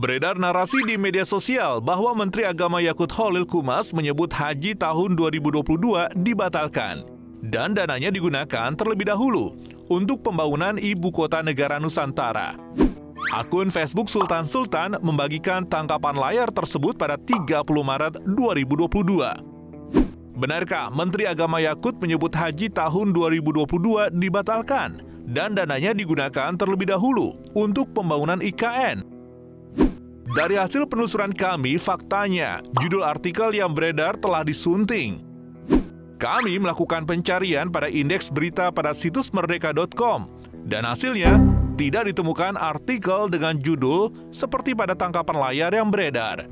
Beredar narasi di media sosial bahwa Menteri Agama Yaqut Cholil Qoumas menyebut haji tahun 2022 dibatalkan dan dananya digunakan terlebih dahulu untuk pembangunan Ibu Kota Negara Nusantara. Akun Facebook Sultan Sultan membagikan tangkapan layar tersebut pada 30 Maret 2022. Benarkah Menteri Agama Yaqut menyebut haji tahun 2022 dibatalkan dan dananya digunakan terlebih dahulu untuk pembangunan IKN? Dari hasil penelusuran kami, faktanya, judul artikel yang beredar telah disunting. Kami melakukan pencarian pada indeks berita pada situs merdeka.com, dan hasilnya tidak ditemukan artikel dengan judul seperti pada tangkapan layar yang beredar.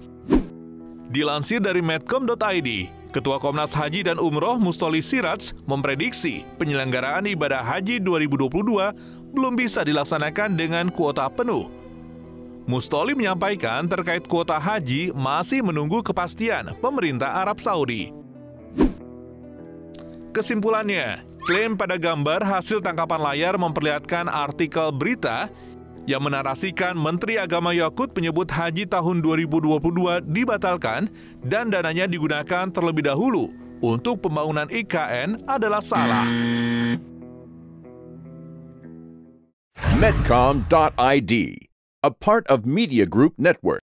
Dilansir dari medcom.id, Ketua Komnas Haji dan Umroh Mustoli Sirats memprediksi penyelenggaraan ibadah haji 2022 belum bisa dilaksanakan dengan kuota penuh. Mustoli menyampaikan terkait kuota haji masih menunggu kepastian pemerintah Arab Saudi. Kesimpulannya, klaim pada gambar hasil tangkapan layar memperlihatkan artikel berita yang menarasikan Menteri Agama Yaqut menyebut haji tahun 2022 dibatalkan dan dananya digunakan terlebih dahulu untuk pembangunan IKN adalah salah. medcom.id, a part of Media Group Network.